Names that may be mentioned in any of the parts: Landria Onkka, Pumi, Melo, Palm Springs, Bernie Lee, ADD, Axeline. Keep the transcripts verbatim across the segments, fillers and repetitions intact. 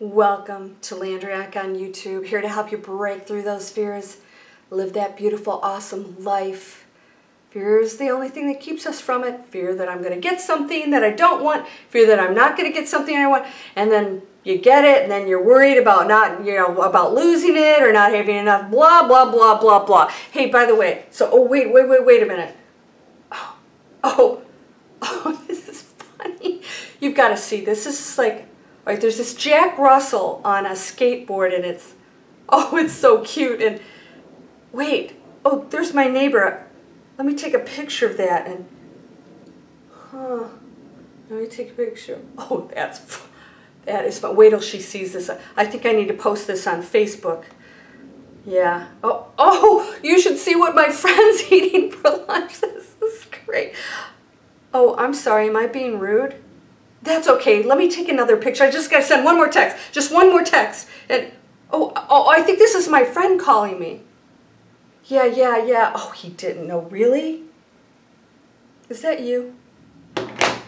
Welcome to Landria Onkka on YouTube, here to help you break through those fears, live that beautiful, awesome life. Fear is the only thing that keeps us from it. Fear that I'm going to get something that I don't want, fear that I'm not going to get something I want, and then you get it, and then you're worried about not, you know, about losing it or not having enough, blah, blah, blah, blah, blah. Hey, by the way, so, oh, wait, wait, wait, wait a minute. Oh, oh, oh, this is funny. You've got to see this. This is like... Right, there's this Jack Russell on a skateboard, and it's, oh, it's so cute. And wait, oh, there's my neighbor. Let me take a picture of that. And huh, let me take a picture. Oh, that's that is fun. Wait till she sees this. I think I need to post this on Facebook. Yeah. Oh, oh, you should see what my friend's eating for lunch. This is great. Oh, I'm sorry. Am I being rude? That's okay. Let me take another picture. I just got to send one more text. Just one more text. And oh, oh, I think this is my friend calling me. Yeah, yeah, yeah. Oh, he didn't know. Really? Is that you? Yeah,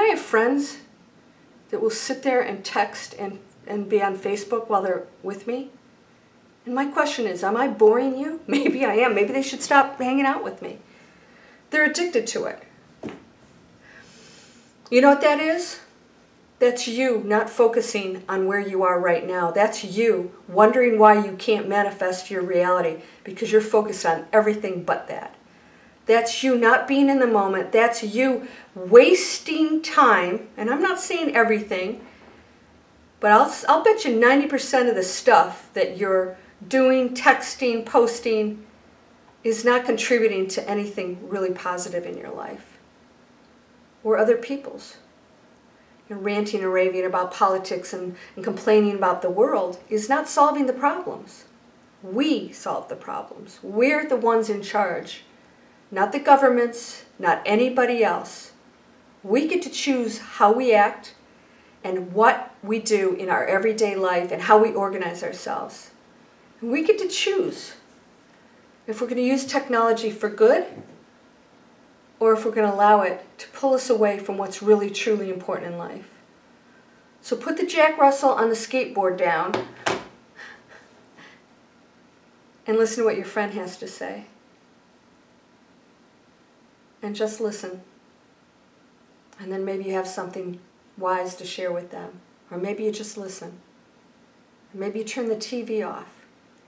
I have friends that will sit there and text and, and be on Facebook while they're with me. And my question is, am I boring you? Maybe I am. Maybe they should stop hanging out with me. They're addicted to it. You know what that is? That's you not focusing on where you are right now. That's you wondering why you can't manifest your reality because you're focused on everything but that. That's you not being in the moment. That's you wasting time. And I'm not saying everything, but I'll, I'll bet you ninety percent of the stuff that you're doing, texting, posting, is not contributing to anything really positive in your life. Or other people's. And ranting and raving about politics and, and complaining about the world is not solving the problems. We solve the problems. We're the ones in charge. Not the governments, not anybody else. We get to choose how we act and what we do in our everyday life and how we organize ourselves. And we get to choose if we're going to use technology for good or if we're going to allow it to pull us away from what's really, truly important in life. So put the Jack Russell on the skateboard down and listen to what your friend has to say. And just listen. And then maybe you have something wise to share with them. Or maybe you just listen. Maybe you turn the T V off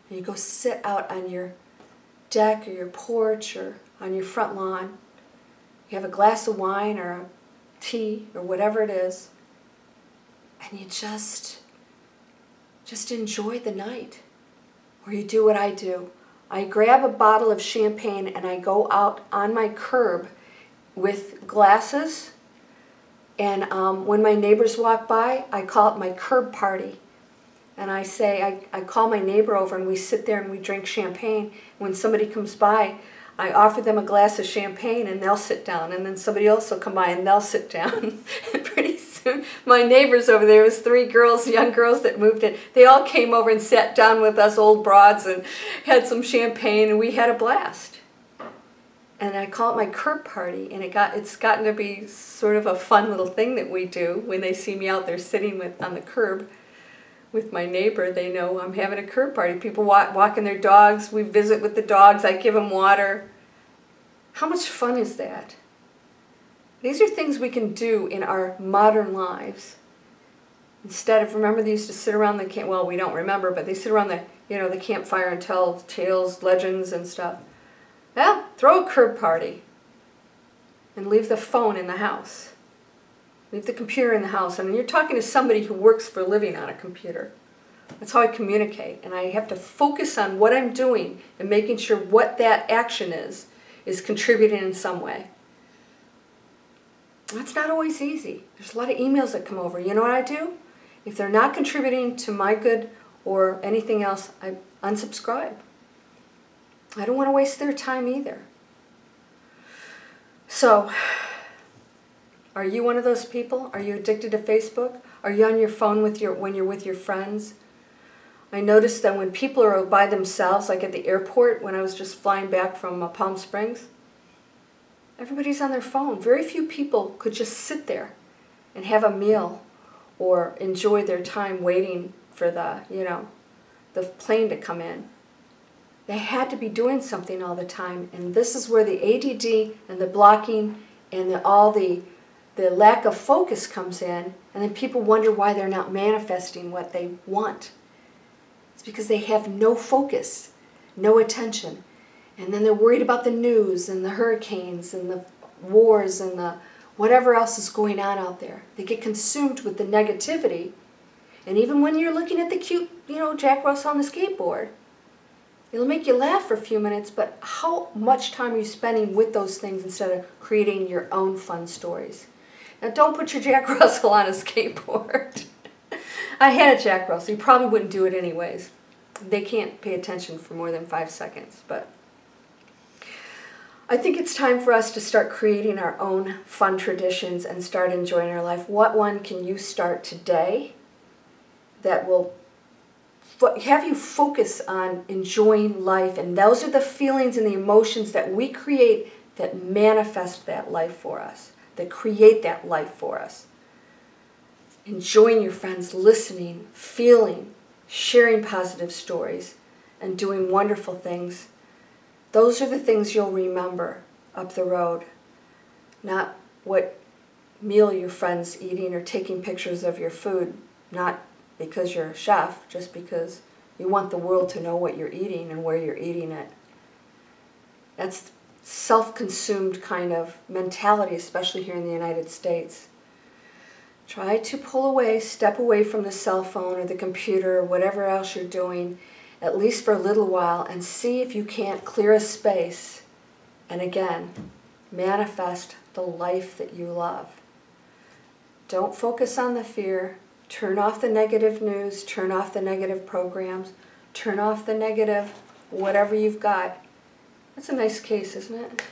and you go sit out on your deck or your porch or on your front lawn. You have a glass of wine or tea or whatever it is, and you just, just enjoy the night. Or you do what I do. I grab a bottle of champagne and I go out on my curb with glasses, and um, when my neighbors walk by, I call it my curb party. And I say, I, I call my neighbor over and we sit there and we drink champagne. When somebody comes by, I offer them a glass of champagne and they'll sit down, and then somebody else will come by and they'll sit down. And pretty soon, my neighbors over there, it was three girls, young girls that moved in, they all came over and sat down with us old broads and had some champagne, and we had a blast. And I call it my curb party, and it got, it's gotten to be sort of a fun little thing that we do. When they see me out there sitting with, on the curb with my neighbor, they know I'm having a curb party. People walk, walking their dogs, we visit with the dogs, I give them water. How much fun is that? These are things we can do in our modern lives. Instead of, remember they used to sit around the camp, well we don't remember, but they sit around the, you know, the campfire and tell tales, legends and stuff. Well, throw a curb party and leave the phone in the house. Leave the computer in the house. I mean, you're talking to somebody who works for a living on a computer. That's how I communicate. And I have to focus on what I'm doing and making sure what that action is, is contributing in some way. That's not always easy. There's a lot of emails that come over. You know what I do? If they're not contributing to my good or anything else, I unsubscribe. I don't want to waste their time either. So... Are you one of those people? Are you addicted to Facebook? Are you on your phone with your, when you're with your friends? I noticed that when people are by themselves, like at the airport, when I was just flying back from uh, Palm Springs, everybody's on their phone. Very few people could just sit there and have a meal or enjoy their time waiting for the, you know, the plane to come in. They had to be doing something all the time, and this is where the A D D and the blocking and the, all the, the lack of focus comes in, and then people wonder why they're not manifesting what they want. It's because they have no focus, no attention, and then they're worried about the news and the hurricanes and the wars and the whatever else is going on out there. They get consumed with the negativity, and even when you're looking at the cute, you know, Jack Russell on the skateboard, it'll make you laugh for a few minutes, but how much time are you spending with those things instead of creating your own fun stories? Now, don't put your Jack Russell on a skateboard. I had a Jack Russell. You probably wouldn't do it anyways. They can't pay attention for more than five seconds, but I think it's time for us to start creating our own fun traditions and start enjoying our life. What one can you start today that will have you focus on enjoying life? And those are the feelings and the emotions that we create that manifest that life for us, that create that life for us. Enjoying your friends, listening, feeling, sharing positive stories, and doing wonderful things. Those are the things you'll remember up the road, not what meal your friend's eating or taking pictures of your food, not because you're a chef, just because you want the world to know what you're eating and where you're eating it. That's self-consumed kind of mentality, especially here in the United States. Try to pull away, step away from the cell phone or the computer or whatever else you're doing, at least for a little while, and see if you can't clear a space and again, manifest the life that you love. Don't focus on the fear. Turn off the negative news, turn off the negative programs, turn off the negative whatever you've got. That's a nice case, isn't it?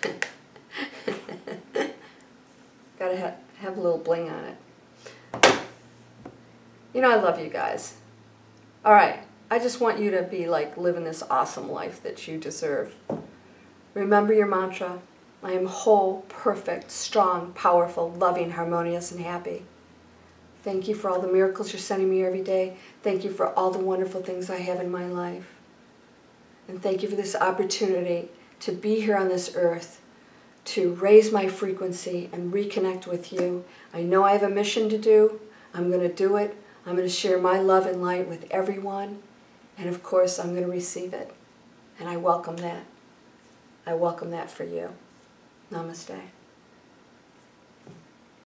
Gotta ha have a little bling on it. You know I love you guys. Alright, I just want you to be like living this awesome life that you deserve. Remember your mantra, I am whole, perfect, strong, powerful, loving, harmonious, and happy. Thank you for all the miracles you're sending me every day. Thank you for all the wonderful things I have in my life. And thank you for this opportunity to be here on this earth, to raise my frequency and reconnect with you. I know I have a mission to do. I'm going to do it. I'm going to share my love and light with everyone. And of course, I'm going to receive it. And I welcome that. I welcome that for you. Namaste.